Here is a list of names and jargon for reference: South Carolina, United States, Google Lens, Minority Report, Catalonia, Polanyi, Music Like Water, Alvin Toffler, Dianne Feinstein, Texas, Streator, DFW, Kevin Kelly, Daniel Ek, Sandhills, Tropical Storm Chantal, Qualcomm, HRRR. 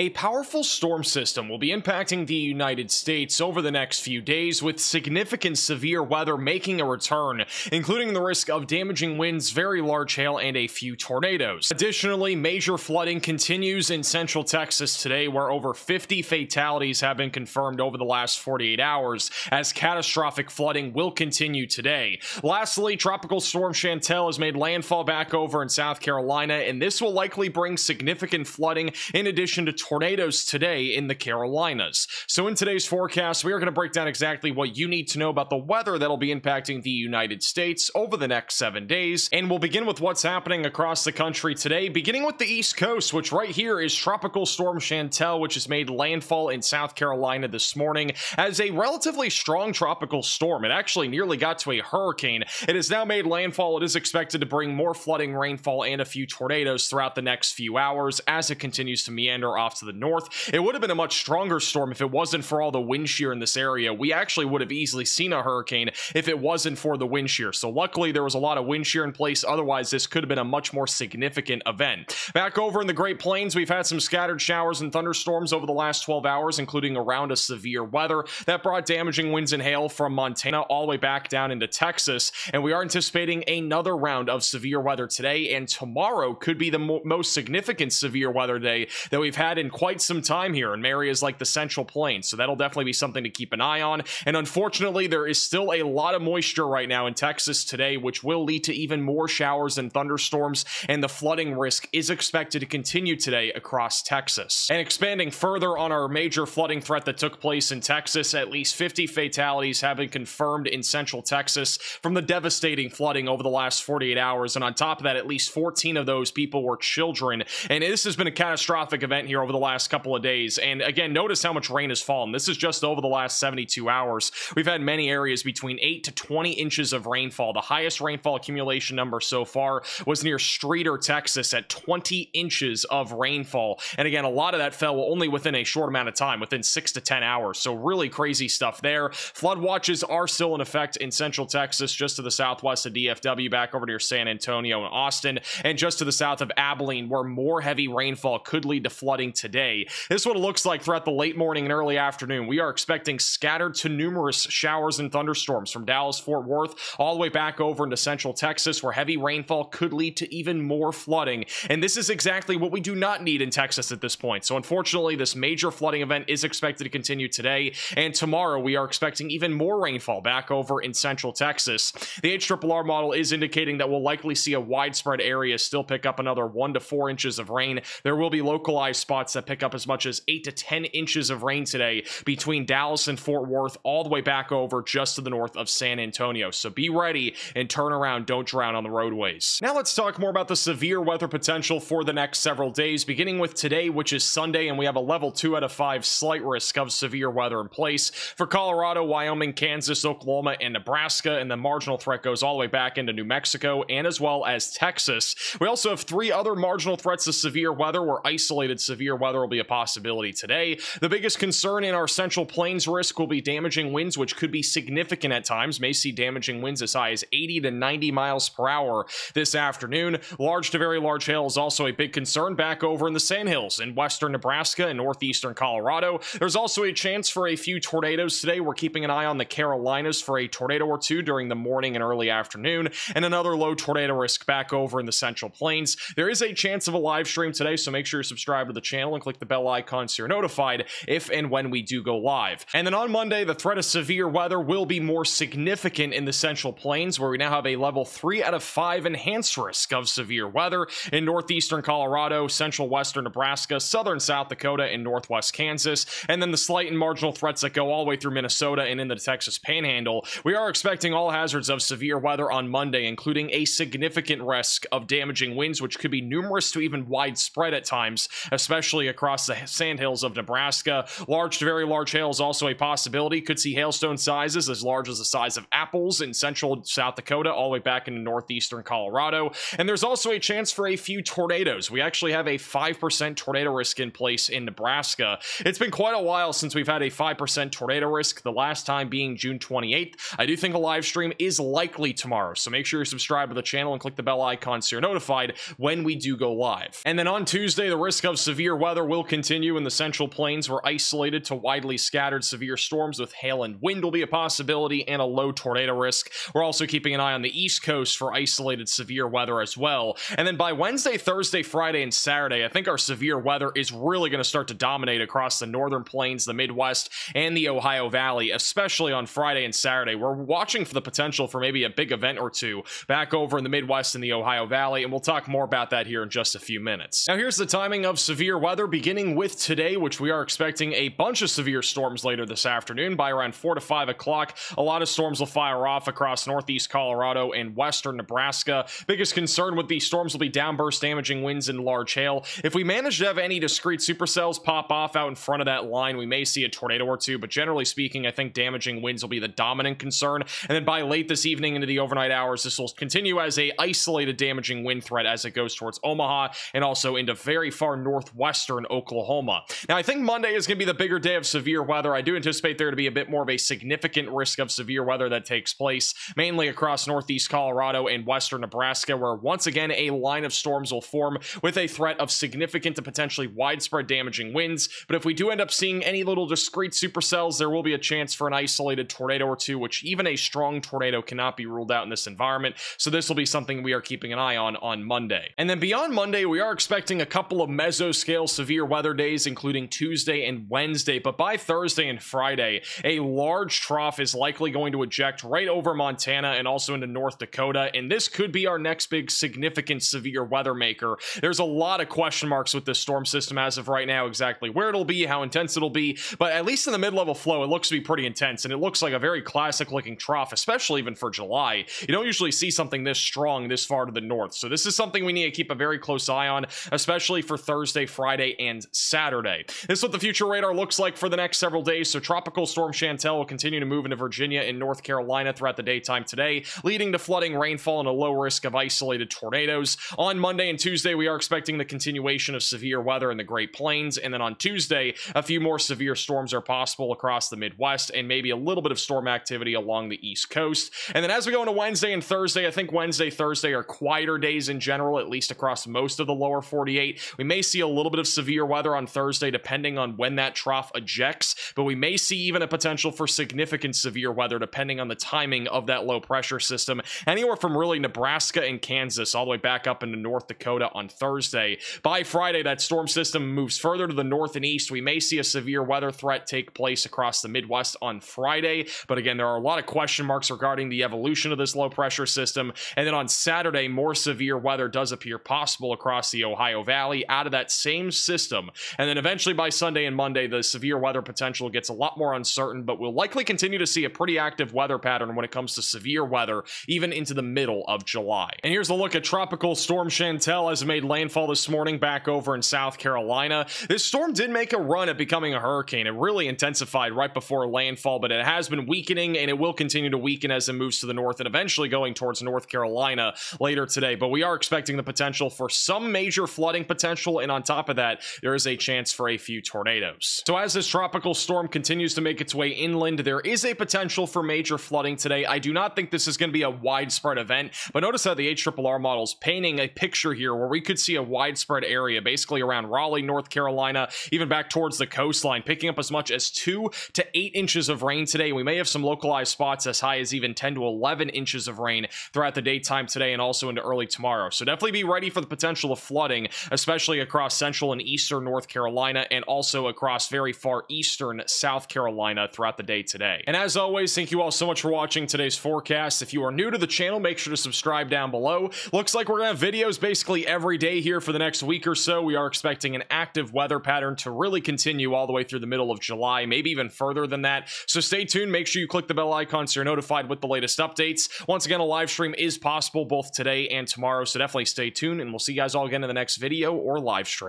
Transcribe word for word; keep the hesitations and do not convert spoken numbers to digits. A powerful storm system will be impacting the United States over the next few days, with significant severe weather making a return, including the risk of damaging winds, very large hail, and a few tornadoes. Additionally, major flooding continues in central Texas today, where over fifty fatalities have been confirmed over the last forty-eight hours, as catastrophic flooding will continue today. Lastly, Tropical Storm Chantal has made landfall back over in South Carolina, and this will likely bring significant flooding in addition to tornadoes today in the Carolinas. So in today's forecast, we are going to break down exactly what you need to know about the weather that'll be impacting the United States over the next seven days. And we'll begin with what's happening across the country today, beginning with the East Coast, which right here is Tropical Storm Chantal, which has made landfall in South Carolina this morning as a relatively strong tropical storm. It actually nearly got to a hurricane. It has now made landfall. It is expected to bring more flooding, rainfall, and a few tornadoes throughout the next few hours as it continues to meander off to the north. It would have been a much stronger storm if it wasn't for all the wind shear in this area. We actually would have easily seen a hurricane if it wasn't for the wind shear. So luckily there was a lot of wind shear in place. Otherwise, this could have been a much more significant event. Back over in the Great Plains, we've had some scattered showers and thunderstorms over the last twelve hours, including a round of severe weather that brought damaging winds and hail from Montana all the way back down into Texas. And we are anticipating another round of severe weather today, and tomorrow could be the mo most significant severe weather day that we've had in quite some time here in areas like the Central Plains. So that'll definitely be something to keep an eye on. And unfortunately, there is still a lot of moisture right now in Texas today, which will lead to even more showers and thunderstorms, and the flooding risk is expected to continue today across Texas. And expanding further on our major flooding threat that took place in Texas, at least fifty fatalities have been confirmed in Central Texas from the devastating flooding over the last forty-eight hours, and on top of that, at least fourteen of those people were children. And this has been a catastrophic event here over the last couple of days. And again, notice how much rain has fallen. This is just over the last seventy-two hours. We've had many areas between eight to twenty inches of rainfall. The highest rainfall accumulation number so far was near Streator, Texas, at twenty inches of rainfall. And again, a lot of that fell only within a short amount of time, within six to ten hours. So really crazy stuff there. Flood watches are still in effect in Central Texas, just to the southwest of D F W, back over near San Antonio and Austin, and just to the south of Abilene, where more heavy rainfall could lead to flooding today. This is what it looks like throughout the late morning and early afternoon. We are expecting scattered to numerous showers and thunderstorms from Dallas-Fort Worth all the way back over into Central Texas, where heavy rainfall could lead to even more flooding. And this is exactly what we do not need in Texas at this point. So unfortunately, this major flooding event is expected to continue today, and tomorrow we are expecting even more rainfall back over in Central Texas. The H R R R model is indicating that we'll likely see a widespread area still pick up another one to four inches of rain. There will be localized spots that pick up as much as eight to ten inches of rain today between Dallas and Fort Worth, all the way back over just to the north of San Antonio. So be ready and turn around. Don't drown on the roadways. Now let's talk more about the severe weather potential for the next several days, beginning with today, which is Sunday, and we have a level two out of five slight risk of severe weather in place for Colorado, Wyoming, Kansas, Oklahoma, and Nebraska, and the marginal threat goes all the way back into New Mexico and as well as Texas. We also have three other marginal threats of severe weather, where isolated severe weather will be a possibility today. The biggest concern in our Central Plains risk will be damaging winds, which could be significant at times. May see damaging winds as high as eighty to ninety miles per hour this afternoon. Large to very large hail is also a big concern back over in the Sandhills in western Nebraska and northeastern Colorado. There's also a chance for a few tornadoes today. We're keeping an eye on the Carolinas for a tornado or two during the morning and early afternoon, and another low tornado risk back over in the Central Plains. There is a chance of a live stream today, so make sure you're subscribed to the channel and click the bell icon so you're notified if and when we do go live. And then on Monday, the threat of severe weather will be more significant in the Central Plains, where we now have a level three out of five enhanced risk of severe weather in northeastern Colorado, central western Nebraska, southern South Dakota, and northwest Kansas. And then the slight and marginal threats that go all the way through Minnesota and into the Texas Panhandle. We are expecting all hazards of severe weather on Monday, including a significant risk of damaging winds, which could be numerous to even widespread at times, especially across the Sandhills of Nebraska. Large to very large hail is also a possibility. Could see hailstone sizes as large as the size of apples in central South Dakota, all the way back into northeastern Colorado. And there's also a chance for a few tornadoes. We actually have a five percent tornado risk in place in Nebraska. It's been quite a while since we've had a five percent tornado risk, the last time being June twenty-eighth. I do think a live stream is likely tomorrow, so make sure you're subscribed to the channel and click the bell icon so you're notified when we do go live. And then on Tuesday, the risk of severe weather weather will continue in the Central Plains. We're isolated to widely scattered severe storms with hail and wind will be a possibility and a low tornado risk. We're also keeping an eye on the East Coast for isolated severe weather as well. And then by Wednesday, Thursday, Friday, and Saturday, I think our severe weather is really going to start to dominate across the northern plains, the Midwest, and the Ohio Valley, especially on Friday and Saturday. We're watching for the potential for maybe a big event or two back over in the Midwest and the Ohio Valley, and we'll talk more about that here in just a few minutes. Now, here's the timing of severe weather, beginning with today, which we are expecting a bunch of severe storms later this afternoon. By around four to five o'clock, a lot of storms will fire off across northeast Colorado and western Nebraska. Biggest concern with these storms will be downburst, damaging winds, and large hail. If we manage to have any discrete supercells pop off out in front of that line, we may see a tornado or two, but generally speaking, I think damaging winds will be the dominant concern. And then by late this evening into the overnight hours, this will continue as a isolated damaging wind threat as it goes towards Omaha and also into very far northwestern Oklahoma. Now, I think Monday is going to be the bigger day of severe weather. I do anticipate there to be a bit more of a significant risk of severe weather that takes place, mainly across northeast Colorado and western Nebraska, where once again a line of storms will form with a threat of significant to potentially widespread damaging winds. But if we do end up seeing any little discrete supercells, there will be a chance for an isolated tornado or two, which even a strong tornado cannot be ruled out in this environment. So this will be something we are keeping an eye on on Monday. And then beyond Monday, we are expecting a couple of mesoscale severe weather days, including Tuesday and Wednesday. But by Thursday and Friday, a large trough is likely going to eject right over Montana and also into North Dakota. And this could be our next big significant severe weather maker. There's a lot of question marks with this storm system as of right now, exactly where it'll be, how intense it'll be. But at least in the mid-level flow, it looks to be pretty intense. And it looks like a very classic looking trough, especially even for July. You don't usually see something this strong this far to the north. So this is something we need to keep a very close eye on, especially for Thursday, Friday, and Saturday. This is what the future radar looks like for the next several days. So Tropical Storm Chantal will continue to move into Virginia and North Carolina throughout the daytime today, leading to flooding, rainfall, and a low risk of isolated tornadoes. On Monday and Tuesday, we are expecting the continuation of severe weather in the Great Plains. And then on Tuesday, a few more severe storms are possible across the Midwest and maybe a little bit of storm activity along the East Coast. And then as we go into Wednesday and Thursday, I think Wednesday, Thursday are quieter days in general, at least across most of the lower forty-eight. We may see a little bit of severe weather on Thursday, depending on when that trough ejects, but we may see even a potential for significant severe weather, depending on the timing of that low pressure system, anywhere from really Nebraska and Kansas all the way back up into North Dakota on Thursday. By Friday, that storm system moves further to the north and east. We may see a severe weather threat take place across the Midwest on Friday, but again, there are a lot of question marks regarding the evolution of this low pressure system. And then on Saturday, more severe weather does appear possible across the Ohio Valley out of that same system. And then eventually by Sunday and Monday, the severe weather potential gets a lot more uncertain, but we'll likely continue to see a pretty active weather pattern when it comes to severe weather, even into the middle of July. And here's a look at Tropical Storm Chantal as it made landfall this morning back over in South Carolina. This storm did make a run at becoming a hurricane. It really intensified right before landfall, but it has been weakening and it will continue to weaken as it moves to the north and eventually going towards North Carolina later today. But we are expecting the potential for some major flooding potential, and on top of that, there is a chance for a few tornadoes. So as this tropical storm continues to make its way inland, there is a potential for major flooding today. I do not think this is going to be a widespread event, but notice how the H R R R model is painting a picture here where we could see a widespread area, basically around Raleigh, North Carolina, even back towards the coastline, picking up as much as two to eight inches of rain today. We may have some localized spots as high as even ten to eleven inches of rain throughout the daytime today and also into early tomorrow. So definitely be ready for the potential of flooding, especially across central and eastern North Carolina and also across very far eastern South Carolina throughout the day today. And as always, thank you all so much for watching today's forecast. If you are new to the channel, make sure to subscribe down below. Looks like we're going to have videos basically every day here for the next week or so. We are expecting an active weather pattern to really continue all the way through the middle of July, maybe even further than that. So stay tuned. Make sure you click the bell icon so you're notified with the latest updates. Once again, a live stream is possible both today and tomorrow, so definitely stay tuned, and we'll see you guys all again in the next video or live stream.